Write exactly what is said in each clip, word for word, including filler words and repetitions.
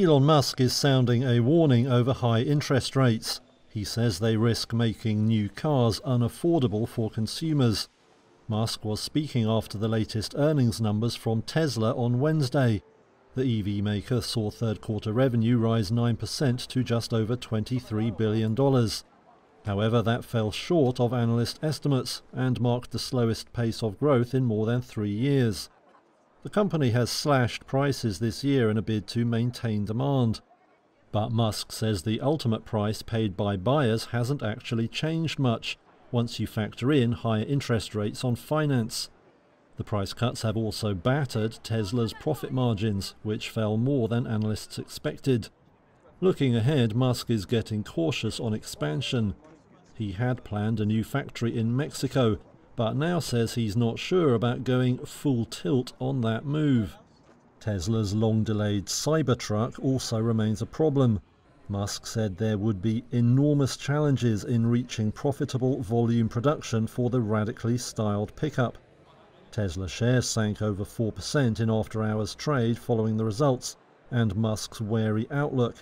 Elon Musk is sounding a warning over high interest rates. He says they risk making new cars unaffordable for consumers. Musk was speaking after the latest earnings numbers from Tesla on Wednesday. The E V maker saw third-quarter revenue rise nine percent to just over twenty-three billion dollars. However, that fell short of analyst estimates and marked the slowest pace of growth in more than three years. The company has slashed prices this year in a bid to maintain demand. But Musk says the ultimate price paid by buyers hasn't actually changed much once you factor in higher interest rates on finance. The price cuts have also battered Tesla's profit margins, which fell more than analysts expected. Looking ahead, Musk is getting cautious on expansion. He had planned a new factory in Mexico, but now says he's not sure about going full tilt on that move. Tesla's long-delayed Cybertruck also remains a problem. Musk said there would be enormous challenges in reaching profitable volume production for the radically styled pickup. Tesla shares sank over four percent in after-hours trade following the results and Musk's wary outlook.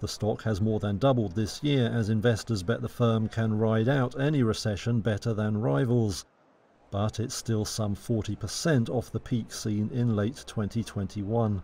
The stock has more than doubled this year as investors bet the firm can ride out any recession better than rivals. But it's still some forty percent off the peak seen in late twenty twenty-one.